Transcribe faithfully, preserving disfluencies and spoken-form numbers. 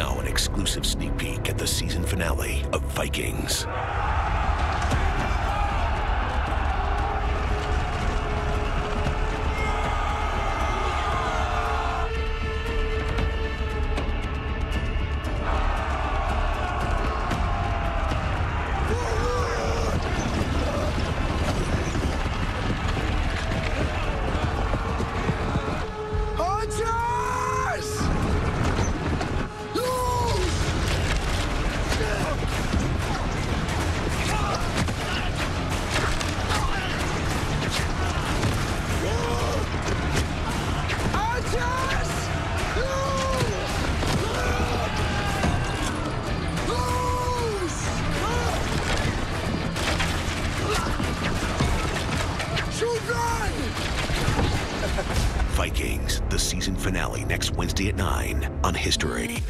Now an exclusive sneak peek at the season finale of Vikings. Vikings, the season finale next Wednesday at nine on History.